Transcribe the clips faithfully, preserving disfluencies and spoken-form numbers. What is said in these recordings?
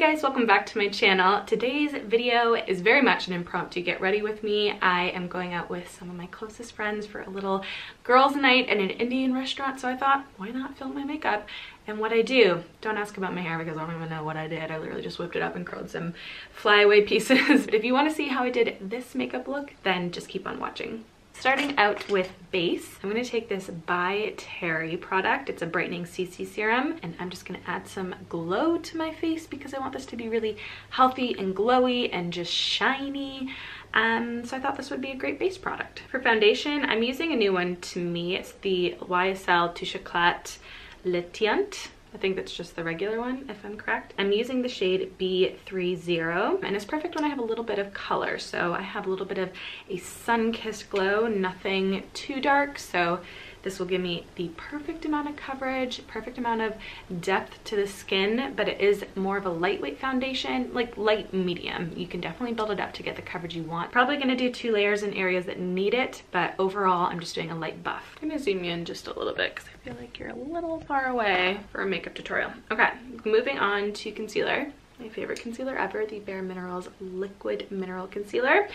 guys, welcome back to my channel. Today's video is very much an impromptu get ready with me. I am going out with some of my closest friends for a little girls' night at an Indian restaurant, so I thought, why not film my makeup and what I do? Don't ask about my hair because I don't even know what I did. I literally just whipped it up and curled some flyaway pieces. But if you want to see how I did this makeup look, then just keep on watching. Starting out with base, I'm going to take this By Terry product. It's a brightening C C serum, and I'm just going to add some glow to my face because I want this to be really healthy and glowy and just shiny. Um, so I thought this would be a great base product. For foundation, I'm using a new one to me. It's the Y S L Touche Éclat Le Teint. I think that's just the regular one, if I'm correct. I'm using the shade B thirty, and it's perfect when I have a little bit of color. So I have a little bit of a sun-kissed glow, nothing too dark. So this will give me the perfect amount of coverage, perfect amount of depth to the skin, but it is more of a lightweight foundation, like light medium. You can definitely build it up to get the coverage you want. Probably gonna do two layers in areas that need it, but overall, I'm just doing a light buff. I'm gonna zoom in just a little bit because I feel like you're a little far away for a makeup tutorial. Okay, moving on to concealer. My favorite concealer ever, the Bare Minerals Liquid Mineral Concealer.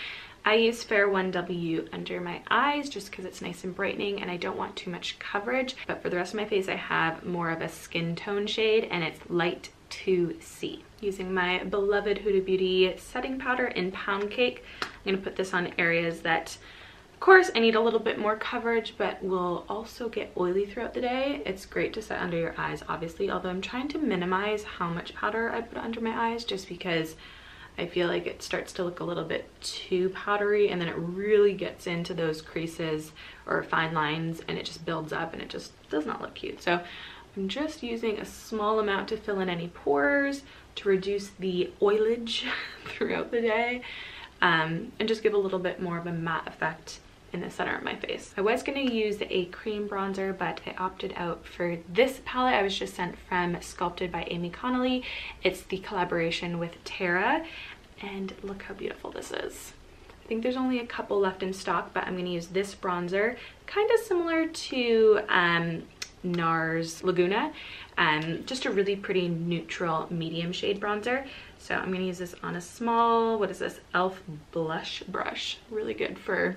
I use Fair one W under my eyes just because it's nice and brightening and I don't want too much coverage. But for the rest of my face, I have more of a skin tone shade, and it's light two C. Using my beloved Huda Beauty setting powder in Pound Cake, I'm going to put this on areas that, of course, I need a little bit more coverage, but will also get oily throughout the day. It's great to set under your eyes, obviously, although I'm trying to minimize how much powder I put under my eyes just because I feel like it starts to look a little bit too powdery, and then it really gets into those creases or fine lines, and it just builds up and it just does not look cute. So I'm just using a small amount to fill in any pores, to reduce the oilage throughout the day, um, and just give a little bit more of a matte effect in the center of my face. I was going to use a cream bronzer, but I opted out for this palette. I was just sent from Sculpted by Aimee Connolly. It's the collaboration with Tara, and look how beautiful this is. I think there's only a couple left in stock, but I'm going to use this bronzer, kind of similar to um, NARS Laguna, um, just a really pretty neutral medium shade bronzer. So I'm going to use this on a small, what is this, e l f blush brush. Really good for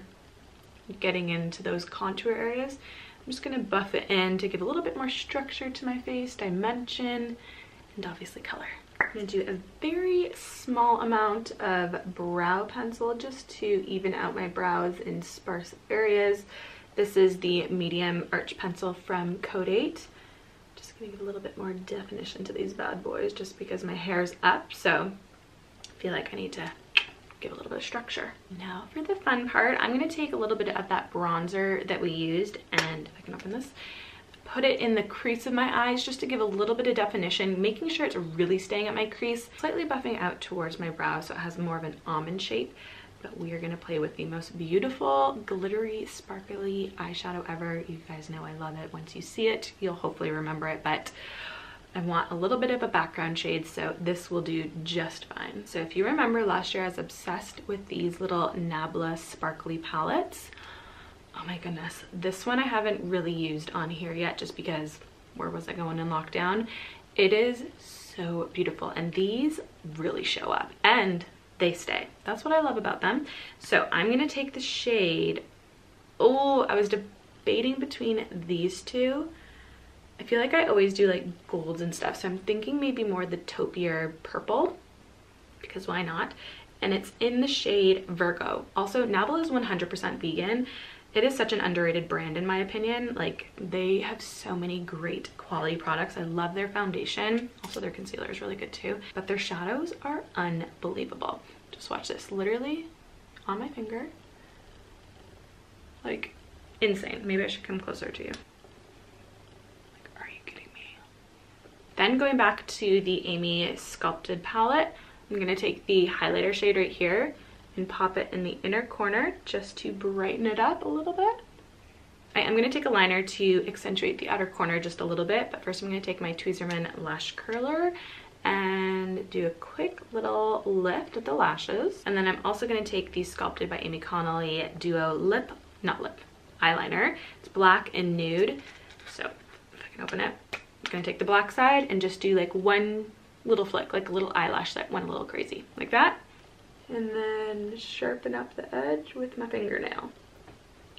getting into those contour areas. I'm just gonna buff it in to give a little bit more structure to my face, dimension, and obviously color. I'm gonna do a very small amount of brow pencil just to even out my brows in sparse areas. This is the medium arch pencil from Code eight. Just gonna give a little bit more definition to these bad boys just because my hair's up, so I feel like I need to give a little bit of structure. Now for the fun part, I'm going to take a little bit of that bronzer that we used, and if I can open this, put it in the crease of my eyes just to give a little bit of definition, making sure it's really staying at my crease, slightly buffing out towards my brow so it has more of an almond shape. But we are going to play with the most beautiful, glittery, sparkly eyeshadow ever. You guys know I love it. Once you see it, you'll hopefully remember it, but I want a little bit of a background shade, so this will do just fine. So if you remember last year, I was obsessed with these little Nabla sparkly palettes. Oh my goodness, this one I haven't really used on here yet just because where was I going in lockdown? It is so beautiful, and these really show up and they stay. That's what I love about them. So I'm gonna take the shade, oh, I was debating between these two. I feel like I always do like golds and stuff, so I'm thinking maybe more the taupier purple, because why not? And it's in the shade Virgo. Also, Nabla is one hundred percent vegan. It is such an underrated brand in my opinion. Like, they have so many great quality products. I love their foundation. Also, their concealer is really good too, but their shadows are unbelievable. Just watch this, literally on my finger. Like, insane. Maybe I should come closer to you. Then going back to the Aimee Sculpted palette, I'm going to take the highlighter shade right here and pop it in the inner corner just to brighten it up a little bit. I am going to take a liner to accentuate the outer corner just a little bit, but first I'm going to take my Tweezerman lash curler and do a quick little lift at the lashes. And then I'm also going to take the Sculpted by Aimee Connolly Duo Lip, not lip, eyeliner. It's black and nude, so if I can open it. I'm going to take the black side and just do like one little flick, like a little eyelash that went a little crazy, like that. And then sharpen up the edge with my fingernail.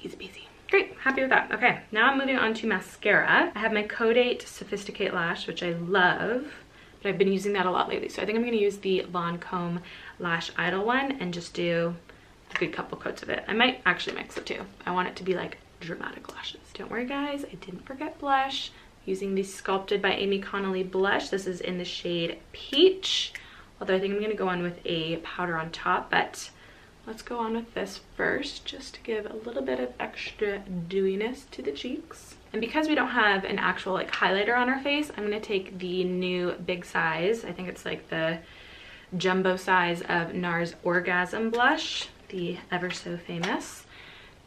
Easy peasy. Great, happy with that. Okay, now I'm moving on to mascara. I have my Code eight Sophisticate Lash, which I love, but I've been using that a lot lately. So I think I'm gonna use the Lancome Lash Idol one and just do a good couple coats of it. I might actually mix the two. I want it to be like dramatic lashes. Don't worry guys, I didn't forget blush. Using the Sculpted by Aimee Connolly blush. This is in the shade Peach. Although I think I'm gonna go on with a powder on top, but let's go on with this first, just to give a little bit of extra dewiness to the cheeks. And because we don't have an actual like highlighter on our face, I'm gonna take the new big size, I think it's like the jumbo size of NARS Orgasm blush, the ever so famous,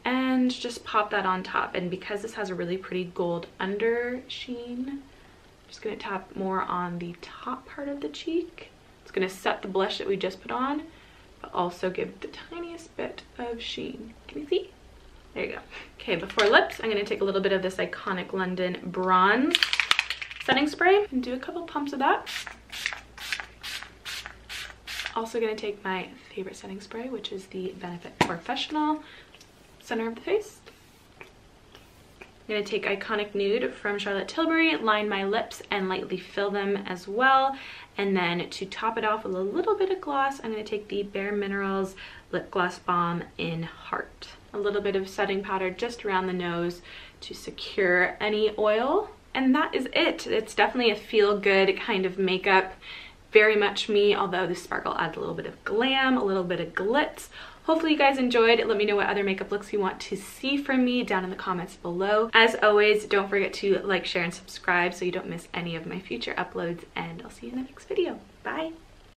and just pop that on top. And because this has a really pretty gold under sheen, I'm just gonna tap more on the top part of the cheek. It's gonna set the blush that we just put on, but also give the tiniest bit of sheen. Can you see? There you go. Okay, before lips, I'm gonna take a little bit of this Iconic London Bronze setting spray and do a couple pumps of that. Also gonna take my favorite setting spray, which is the Benefit Professional, center of the face. I'm going to take Iconic Nude from Charlotte Tilbury, line my lips and lightly fill them as well. And then to top it off with a little bit of gloss, I'm going to take the Bare Minerals Lip Gloss Balm in Heart. A little bit of setting powder just around the nose to secure any oil. And that is it. It's definitely a feel-good kind of makeup. Very much me, although the sparkle adds a little bit of glam, a little bit of glitz. Hopefully you guys enjoyed. Let me know what other makeup looks you want to see from me down in the comments below. As always, don't forget to like, share, and subscribe so you don't miss any of my future uploads, and I'll see you in the next video. Bye!